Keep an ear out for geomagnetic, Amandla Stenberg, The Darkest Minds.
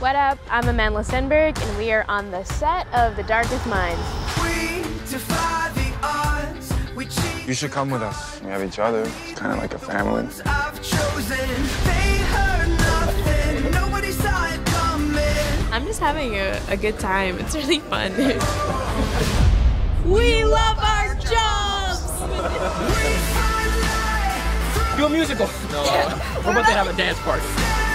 What up? I'm Amandla Stenberg, and we are on the set of The Darkest Minds. We defy the odds. You should come with us. We have each other. It's kind of like a family. I've chosen. They heard nothing. Nobody saw it coming. I'm just having a good time. It's really fun. We love our jobs. Do a musical. No, we're about to have a dance party.